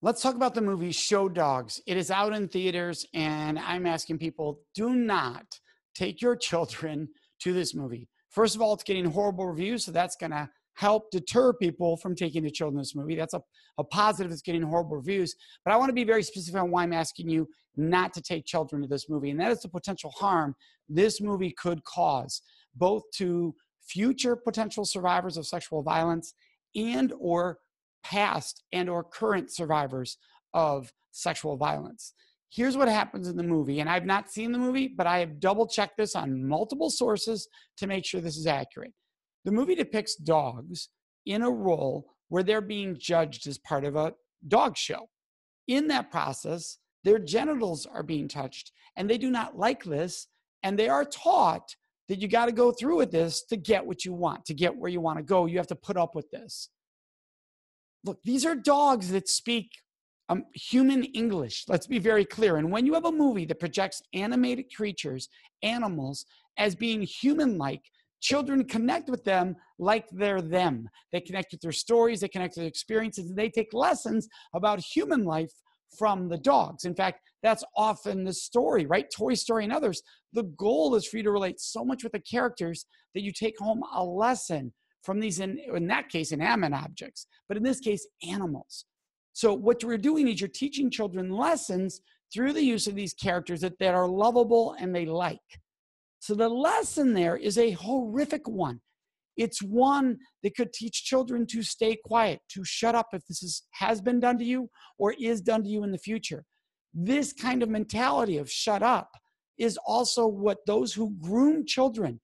Let's talk about the movie Show Dogs. It is out in theaters, and I'm asking people, do not take your children to this movie. First of all, it's getting horrible reviews, so that's going to help deter people from taking their children to this movie. That's a positive. It's getting horrible reviews. But I want to be very specific on why I'm asking you not to take children to this movie, and that is the potential harm this movie could cause, both to future potential survivors of sexual violence and or past and or current survivors of sexual violence. Here's what happens in the movie, and I've not seen the movie, but I have double-checked this on multiple sources to make sure this is accurate. The movie depicts dogs in a role where they're being judged as part of a dog show. In that process, their genitals are being touched, and they do not like this, and they are taught that you got to go through with this to get what you want, to get where you want to go. You have to put up with this. Look, these are dogs that speak human English. Let's be very clear. And when you have a movie that projects animated creatures, animals, as being human-like, children connect with them like they're them. They connect with their stories, they connect with their experiences, and they take lessons about human life from the dogs. In fact, that's often the story, right? Toy Story and others. The goal is for you to relate so much with the characters that you take home a lesson from these, in that case, inanimate objects, but in this case, animals. So what you're doing is you're teaching children lessons through the use of these characters that are lovable and they like. So the lesson there is a horrific one. It's one that could teach children to stay quiet, to shut up if this has been done to you or is done to you in the future. This kind of mentality of shut up is also what those who groom children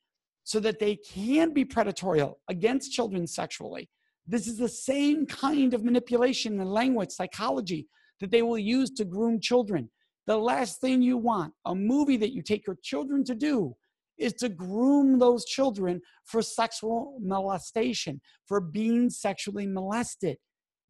so that they can be predatory against children sexually. This is the same kind of manipulation and language psychology that they will use to groom children. The last thing you want, a movie that you take your children to do, is to groom those children for sexual molestation, for being sexually molested.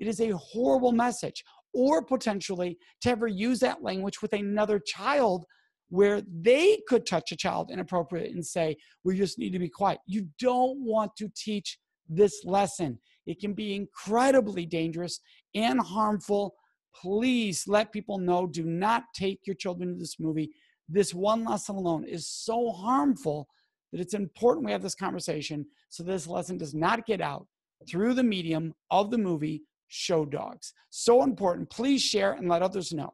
It is a horrible message, or potentially to ever use that language with another child where they could touch a child inappropriate and say, we just need to be quiet. You don't want to teach this lesson. It can be incredibly dangerous and harmful. Please let people know, do not take your children to this movie. This one lesson alone is so harmful that it's important we have this conversation so this lesson does not get out through the medium of the movie Show Dogs. So important. Please share and let others know.